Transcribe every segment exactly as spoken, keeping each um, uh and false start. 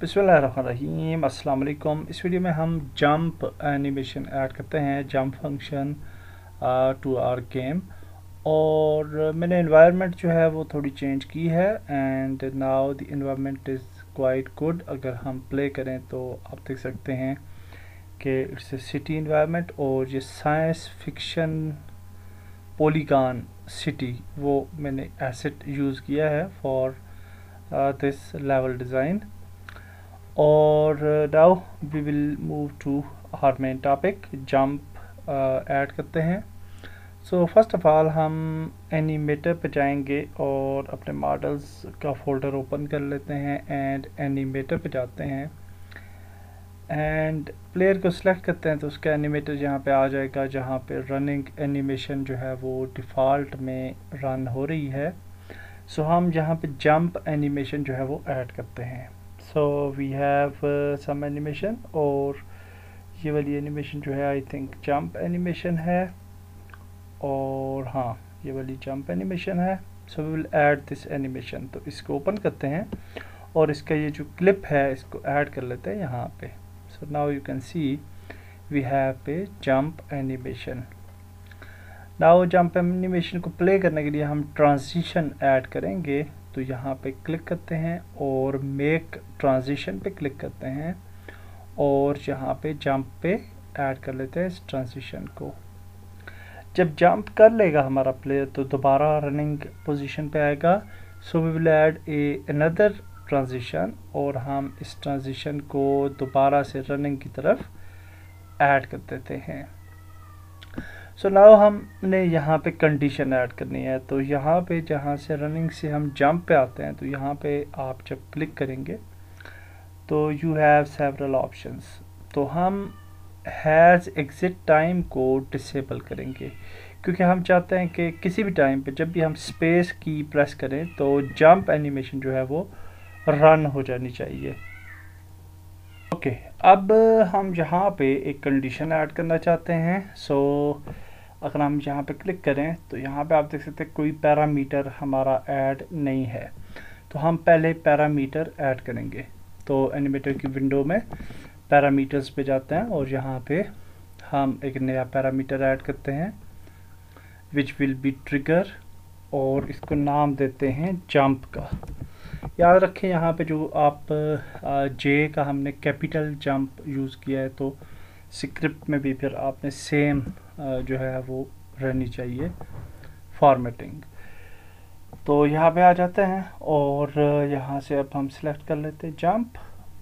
बिस्मिल्लाहिर्रहमानिर्रहीम अस्सलाम वालेकुम। इस वीडियो में हम जंप एनिमेशन ऐड करते हैं, jump function to our game. और मैंने एनवायरनमेंट जो है वो थोड़ी चेंज की है and now the environment is quite good. अगर हम प्ले करें तो आप देख सकते हैं कि इट्स ए सिटी एनवायरनमेंट और ये साइंस फिक्शन पॉलीगॉन सिटी वो मैंने एसेट यूज़ किया है फॉर दिस लेवल डिज़ाइन। और now we will move to our main topic, jump add करते हैं। सो फर्स्ट ऑफ ऑल हम एनिमेटर पे जाएंगे और अपने मॉडल्स का फोल्डर ओपन कर लेते हैं एंड एनिमेटर पे जाते हैं एंड प्लेयर को सिलेक्ट करते हैं तो उसका एनिमेटर यहाँ पे आ जाएगा, जहाँ पे रनिंग एनिमेशन जो है वो डिफ़ॉल्ट में रन हो रही है। सो so, हम यहाँ पे जंप एनिमेशन जो है वो ऐड करते हैं। So we have some animation और ये वाली एनिमेशन जो है आई थिंक जंप एनिमेशन है, और हाँ ये वाली जंप एनिमेशन है। So we will add this animation, तो इसको ओपन करते हैं और इसका ये जो क्लिप है इसको ऐड कर लेते हैं यहाँ पे। So now you can see we have a jump animation. Now jump animation को प्ले करने के लिए हम ट्रांजिशन ऐड करेंगे, तो यहाँ पे क्लिक करते हैं और मेक ट्रांजिशन पे क्लिक करते हैं और यहाँ पे जंप पे ऐड कर लेते हैं इस ट्रांजिशन को। जब जंप कर लेगा हमारा प्लेयर तो दोबारा रनिंग पोजीशन पे आएगा। So we will add a another transition और हम इस ट्रांजिशन को दोबारा से रनिंग की तरफ ऐड कर देते हैं। सो so नाउ हमने यहाँ पे कंडीशन ऐड करनी है, तो यहाँ पे जहाँ से रनिंग से हम जंप पे आते हैं तो यहाँ पे आप जब क्लिक करेंगे तो यू हैव सेवरल ऑप्शंस। तो हम हैज़ एग्ज़िट टाइम को डिसेबल करेंगे क्योंकि हम चाहते हैं कि किसी भी टाइम पे जब भी हम स्पेस की प्रेस करें तो जंप एनिमेशन जो है वो रन हो जानी चाहिए। ओके okay, अब हम यहाँ पे एक कंडीशन ऐड करना चाहते हैं। सो so, अगर हम यहाँ पे क्लिक करें तो यहाँ पे आप देख सकते हैं कोई पैरामीटर हमारा ऐड नहीं है, तो हम पहले पैरामीटर ऐड करेंगे। तो एनिमेटर की विंडो में पैरामीटर्स पे जाते हैं और यहाँ पे हम एक नया पैरामीटर ऐड करते हैं विच विल बी ट्रिगर, और इसको नाम देते हैं जंप का। याद रखें यहाँ पे जो आप जे का हमने कैपिटल जंप यूज़ किया है तो स्क्रिप्ट में भी फिर आपने सेम जो है वो रहनी चाहिए फॉर्मेटिंग। तो यहाँ पे आ जाते हैं और यहाँ से अब हम सिलेक्ट कर लेते हैं जंप,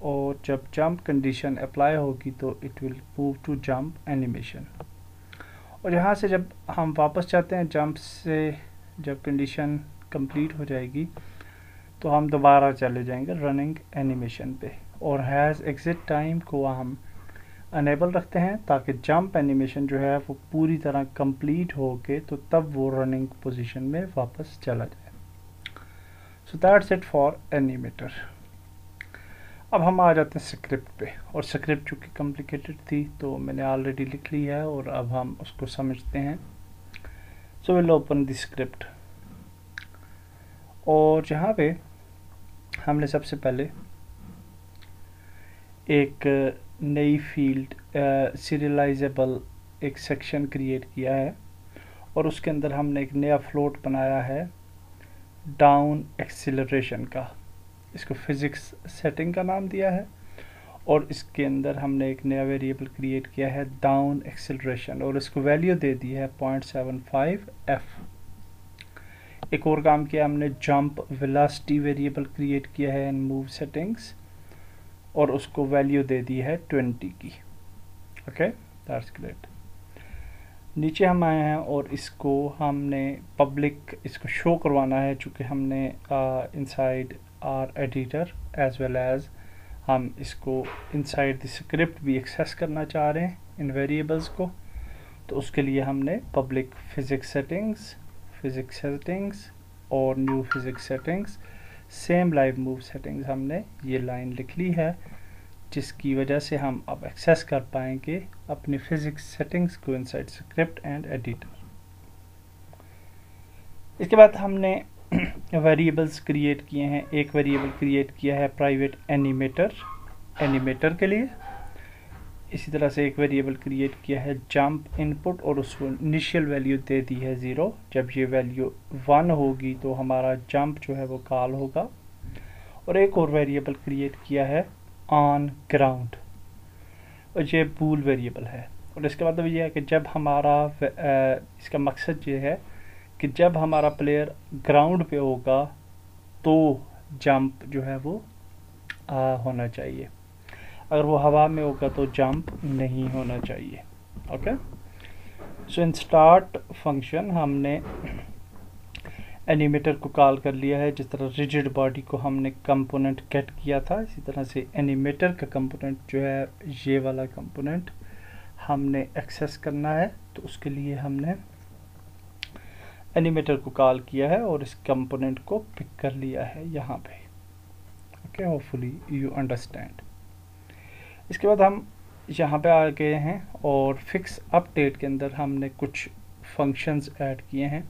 और जब जंप कंडीशन अप्लाई होगी तो it will move to jump animation. और यहाँ से जब हम वापस जाते हैं जंप से, जब कंडीशन कंप्लीट हो जाएगी तो हम दोबारा चले जाएंगे रनिंग एनिमेशन पे और हैज़ एग्ज़िट टाइम को हम अनेबल रखते हैं ताकि जंप एनिमेशन जो है वो पूरी तरह कंप्लीट हो के तो तब वो रनिंग पोजीशन में वापस चला जाए। So that's it for animator. अब हम आ जाते हैं स्क्रिप्ट पे, और स्क्रिप्ट चूँकि कॉम्प्लिकेटेड थी तो मैंने ऑलरेडी लिख ली है और अब हम उसको समझते हैं। So will open the script और यहाँ पे हमने सबसे पहले एक नई फील्ड सीरियलाइजेबल एक सेक्शन क्रिएट किया है और उसके अंदर हमने एक नया फ्लोट बनाया है डाउन एक्सीलरेशन का। इसको फिज़िक्स सेटिंग का नाम दिया है और इसके अंदर हमने एक नया वेरिएबल क्रिएट किया है डाउन एक्सीलरेशन और इसको वैल्यू दे दी है पॉइंट सेवन फाइव एफ। एक और काम किया हमने, जंप वेलोसिटी वेरिएबल क्रिएट किया है इन मूव सेटिंग्स और उसको वैल्यू दे दी है ट्वेंटी की। Okay that's great. नीचे हम आए हैं और इसको हमने पब्लिक इसको शो करवाना है चूँकि हमने inside our editor as well as हम इसको इनसाइड द स्क्रिप्ट भी एक्सेस करना चाह रहे हैं इन वेरिएबल्स को, तो उसके लिए हमने public physics settings physics settings और new physics settings same live move settings हमने ये लाइन लिख ली है, जिसकी वजह से हम अब एक्सेस कर पाएंगे अपनी फिज़िक्स सेटिंग्स को इनसाइड स्क्रिप्ट एंड एडिटर। इसके बाद हमने वेरिएबल्स क्रिएट किए हैं। एक वेरिएबल क्रिएट किया है प्राइवेट एनिमेटर एनिमेटर के लिए, इसी तरह से एक वेरिएबल क्रिएट किया है जंप इनपुट और उसको इनिशियल वैल्यू दे दी है ज़ीरो। जब ये वैल्यू वन होगी तो हमारा जंप जो है वो कॉल होगा। और एक और वेरिएबल क्रिएट किया है ऑन ग्राउंड और ये बूल वेरिएबल है। और इसका मतलब ये है कि जब हमारा इसका मकसद ये है कि जब हमारा प्लेयर ग्राउंड पे होगा तो जंप जो है वो आ, होना चाहिए। अगर वो हवा में होगा तो जंप नहीं होना चाहिए। Okay, so in start function हमने एनिमेटर को कॉल कर लिया है। जिस तरह रिजिड बॉडी को हमने कंपोनेंट गेट किया था, इसी तरह से एनिमेटर का कंपोनेंट जो है ये वाला कंपोनेंट हमने एक्सेस करना है। तो उसके लिए हमने एनिमेटर को कॉल किया है और इस कंपोनेंट को पिक कर लिया है यहाँ पे। Okay, hopefully you understand. इसके बाद हम यहाँ पे आ गए हैं और फिक्स अपडेट के अंदर हमने कुछ फंक्शंस ऐड किए हैं।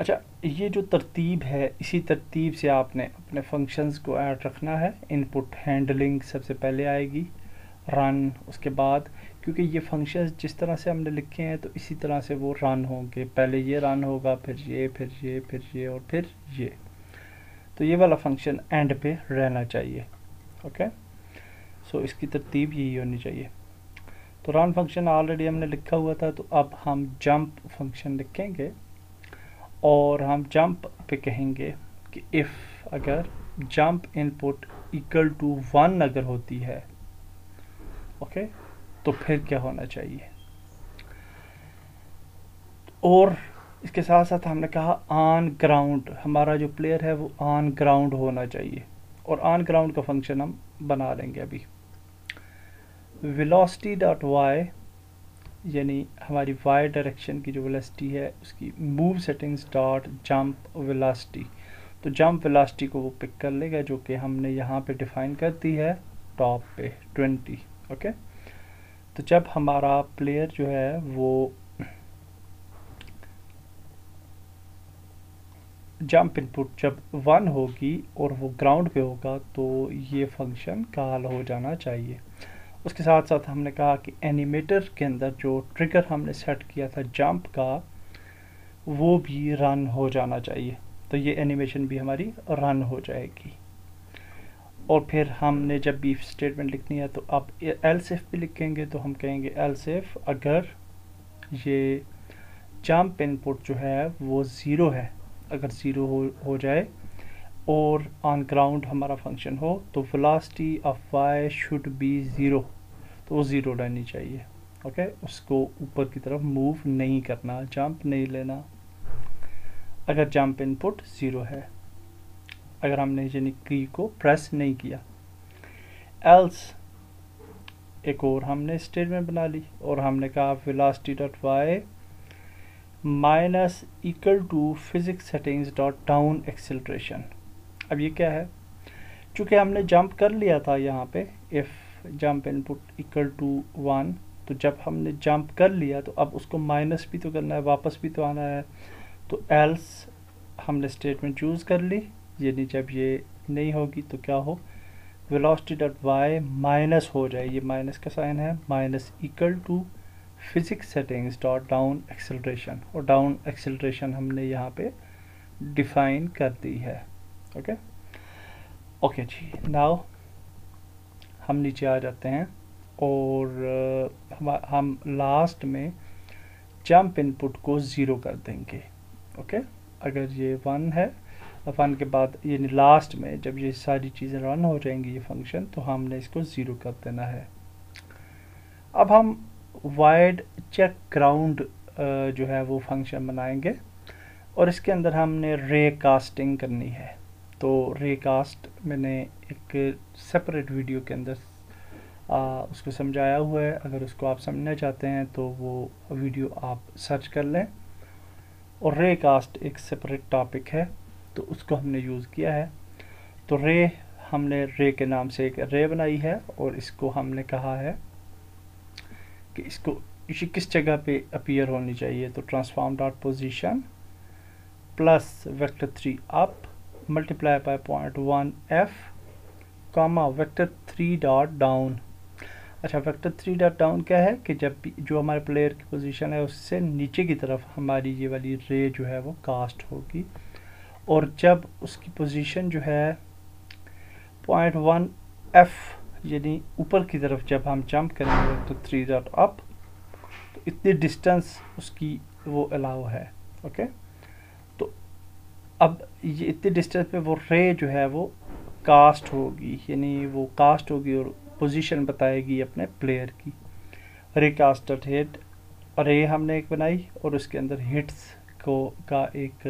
अच्छा, ये जो तरतीब है इसी तरतीब से आपने अपने फंक्शंस को ऐड रखना है। इनपुट हैंडलिंग सबसे पहले आएगी, रन उसके बाद, क्योंकि ये फंक्शंस जिस तरह से हमने लिखे हैं तो इसी तरह से वो रन होंगे। पहले ये रन होगा, फिर ये फिर ये फिर ये और फिर ये। तो ये वाला फंक्शन एंड पे रहना चाहिए। ओके, सो so, इसकी तरतीब यही होनी चाहिए। तो रन फंक्शन ऑलरेडी हमने लिखा हुआ था, तो अब हम जंप फंक्शन लिखेंगे और हम जंप पे कहेंगे कि इफ़ अगर jump input equal to one अगर होती है, ओके okay, तो फिर क्या होना चाहिए। और इसके साथ साथ हमने कहा ऑन ग्राउंड, हमारा जो प्लेयर है वो ऑन ग्राउंड होना चाहिए। और ऑन ग्राउंड का फंक्शन हम बना लेंगे अभी। वेलोसिटी डॉट वाई, यानी हमारी वाई डायरेक्शन की जो वेलोसिटी है उसकी move settings dot jump velocity, तो जंप वेलोसिटी को वो पिक कर लेगा जो कि हमने यहाँ पे डिफाइन कर दी है टॉप पे ट्वेंटी। ओके, तो जब हमारा प्लेयर जो है वो जंप इनपुट जब वन होगी और वो ग्राउंड पे होगा तो ये फंक्शन कॉल हो जाना चाहिए। उसके साथ साथ हमने कहा कि एनिमेटर के अंदर जो ट्रिगर हमने सेट किया था जंप का वो भी रन हो जाना चाहिए, तो ये एनिमेशन भी हमारी रन हो जाएगी। और फिर हमने जब भी स्टेटमेंट लिखनी है तो आप एल्स इफ भी लिखेंगे तो हम कहेंगे एल्स इफ अगर ये जंप इनपुट जो है वो ज़ीरो है, अगर ज़ीरो हो हो जाए और ऑन ग्राउंड हमारा फंक्शन हो तो velocity of Y should be zero, तो वो ज़ीरो रहनी चाहिए। ओके, उसको ऊपर की तरफ मूव नहीं करना, जंप नहीं लेना अगर जंप इनपुट ज़ीरो है, अगर हमने यानी की को प्रेस नहीं किया। एल्स एक और हमने स्टेटमेंट बना ली और हमने कहा velocity dot Y minus equal to physics settings dot down acceleration. अब ये क्या है, चूँकि हमने जंप कर लिया था यहाँ पे if jump input equal to one, तो जब हमने जंप कर लिया तो अब उसको माइनस भी तो करना है, वापस भी तो आना है। तो एल्स हमने स्टेटमेंट चूज़ कर ली, यानी जब ये नहीं होगी तो क्या हो, वेलोसिटी डॉट वाई माइनस हो जाए, ये माइनस का साइन है, minus equal to physics settings dot down acceleration. और डाउन एक्सेलरेशन हमने यहाँ पे डिफाइन कर दी है। ओके ओके जी, नाउ हम नीचे आ जाते हैं और हम, हम लास्ट में जंप इनपुट को ज़ीरो कर देंगे। ओके, अगर ये वन है, वन के बाद यानी लास्ट में जब ये सारी चीज़ें रन हो जाएंगी ये फंक्शन, तो हमने इसको ज़ीरो कर देना है। अब हम वाइड चेक ग्राउंड जो है वो फंक्शन बनाएंगे और इसके अंदर हमने रे कास्टिंग करनी है। तो रे कास्ट मैंने एक सेपरेट वीडियो के अंदर आ, उसको समझाया हुआ है, अगर उसको आप समझना चाहते हैं तो वो वीडियो आप सर्च कर लें। और रे कास्ट एक सेपरेट टॉपिक है तो उसको हमने यूज़ किया है। तो रे, हमने रे के नाम से एक रे बनाई है और इसको हमने कहा है कि इसको किस जगह पे अपीयर होनी चाहिए। तो transform dot position plus vector three up, multiply by zero point one f, comma vector three dot down. अच्छा वेक्टर थ्री डॉट डाउन क्या है कि जब भी जो हमारे प्लेयर की पोजीशन है उससे नीचे की तरफ हमारी ये वाली रे जो है वो कास्ट होगी, और जब उसकी पोजीशन जो है पॉइंट वन एफ यानी ऊपर की तरफ जब हम जंप करेंगे तो थ्री डॉट अप, तो इतनी डिस्टेंस उसकी वो अलाउ है। ओके, तो अब ये इतनी डिस्टेंस पे वो रे जो है वो कास्ट होगी, यानी वो कास्ट होगी और पोजीशन बताएगी अपने प्लेयर की। रिकास्टेड हिट रे हमने एक बनाई और उसके अंदर हिट्स को का एक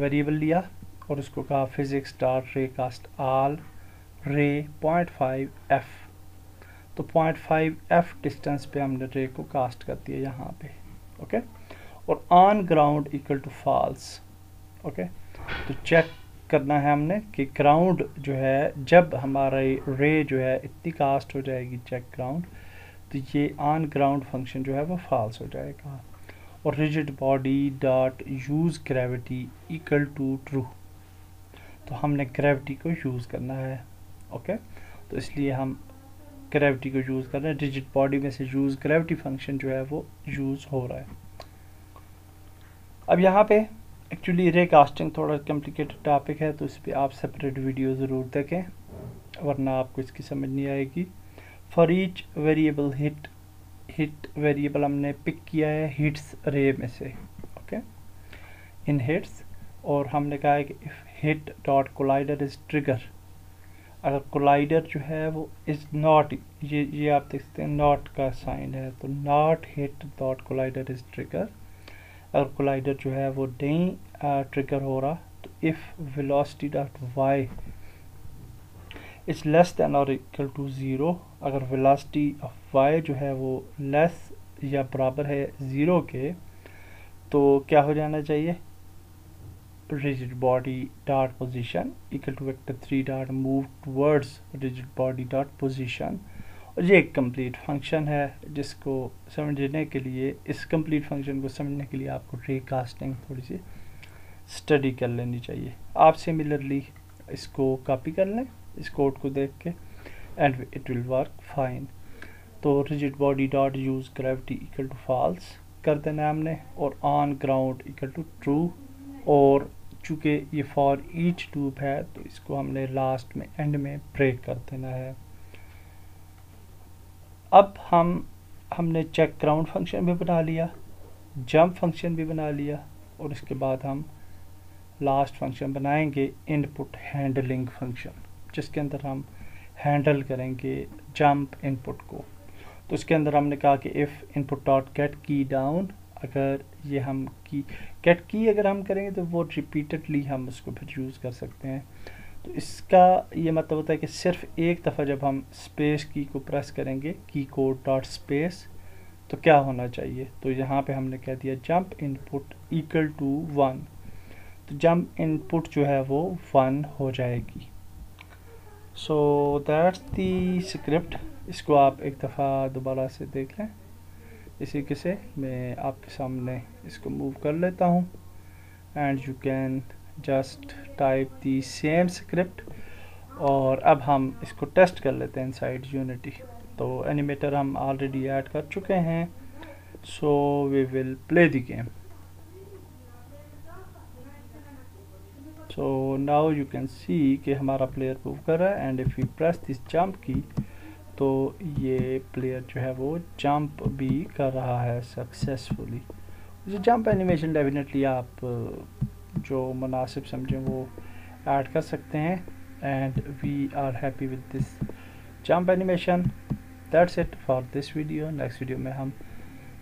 वेरिएबल लिया और उसको कहा physics dot ray cast all ray point five F. तो पॉइंट फाइव एफ डिस्टेंस पे हमने रे को कास्ट कर दिया यहाँ पे। ओके, और on ground equal to false. Okay, तो चेक करना है हमने कि ग्राउंड जो है जब हमारी रे जो है इतनी कास्ट हो जाएगी चेक ग्राउंड, तो ये ऑन ग्राउंड फंक्शन जो है वो फॉल्स हो जाएगा। और rigid body dot use gravity equal to true, तो हमने ग्रेविटी को यूज़ करना है। ओके, तो इसलिए हम ग्रेविटी को यूज़ कर रहे हैं। रिजिड बॉडी में से यूज़ ग्रेविटी फंक्शन जो है वो यूज़ हो रहा है। अब यहाँ पे एक्चुअली रे कास्टिंग थोड़ा कॉम्प्लिकेटेड टॉपिक है, तो इस पर आप सेपरेट वीडियो ज़रूर देखें वरना आपको इसकी समझ नहीं आएगी। For each variable hit, hit variable हमने पिक किया है हिट्स रे में से। ओके, इन हिट्स, और हमने कहा है कि if hit dot collider is trigger, अगर कोलाइडर जो है वो इज़ नॉट, ये ये आप देख सकते हैं नॉट का साइन है, तो not hit dot collider is trigger, और कोलाइडर जो है वो नहीं ट्रिगर हो रहा, तो if velocity dot Y is less than और इक्वल टू ज़ीरो, अगर वेलोसिटी ऑफ वाई जो है वो लेस या बराबर है ज़ीरो के, तो क्या हो जाना चाहिए rigid body dot position equal to vector three dot move towards rigid body dot position. ये एक कंप्लीट फंक्शन है जिसको समझने के लिए, इस कंप्लीट फंक्शन को समझने के लिए आपको रिकास्टिंग थोड़ी सी स्टडी कर लेनी चाहिए। आप सिमिलरली इसको कॉपी कर लें इस कोड को देख के and it will work fine. तो rigid body dot use gravity equal to false कर देना है हमने, और on ground equal to true, और चूँकि ये फॉर ईच लूप है तो इसको हमने लास्ट में एंड में ब्रेक कर देना है। अब हम हमने चेक ग्राउंड फंक्शन भी बना लिया, जंप फंक्शन भी बना लिया, और इसके बाद हम लास्ट फंक्शन बनाएंगे इनपुट हैंडलिंग फंक्शन, जिसके अंदर हम हैंडल करेंगे जंप इनपुट को। तो इसके अंदर हमने कहा कि if input dot get key down, अगर ये हम की गेट की अगर हम करेंगे तो वो रिपीटेडली हम उसको फिर यूज़ कर सकते हैं। तो इसका ये मतलब होता है कि सिर्फ एक दफ़ा जब हम स्पेस की को प्रेस करेंगे की कोड डॉट स्पेस, तो क्या होना चाहिए, तो यहाँ पे हमने कह दिया jump input equal to one, तो जंप इनपुट जो है वो वन हो जाएगी। सो दैट्स दी स्क्रिप्ट, इसको आप एक दफ़ा दोबारा से देख लें। इसी के से मैं आपके सामने इसको मूव कर लेता हूँ and you can just type the same script, और अब हम इसको टेस्ट कर लेते हैं इनसाइड यूनिटी। तो एनिमेटर हम ऑलरेडी ऐड कर चुके हैं, so we will play the game. So now you can see कि हमारा प्लेयर मूव कर रहा है, and if you press this jump key तो ये प्लेयर जो है वो जंप भी कर रहा है सक्सेसफुली। ये जंप एनिमेशन डेफिनेटली आप जो मुनासिब समझें वो ऐड कर सकते हैं, and we are happy with this jump animation. That's it for this video, next video में हम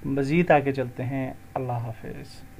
मज़ीद आगे चलते हैं। अल्लाह हाफिज़।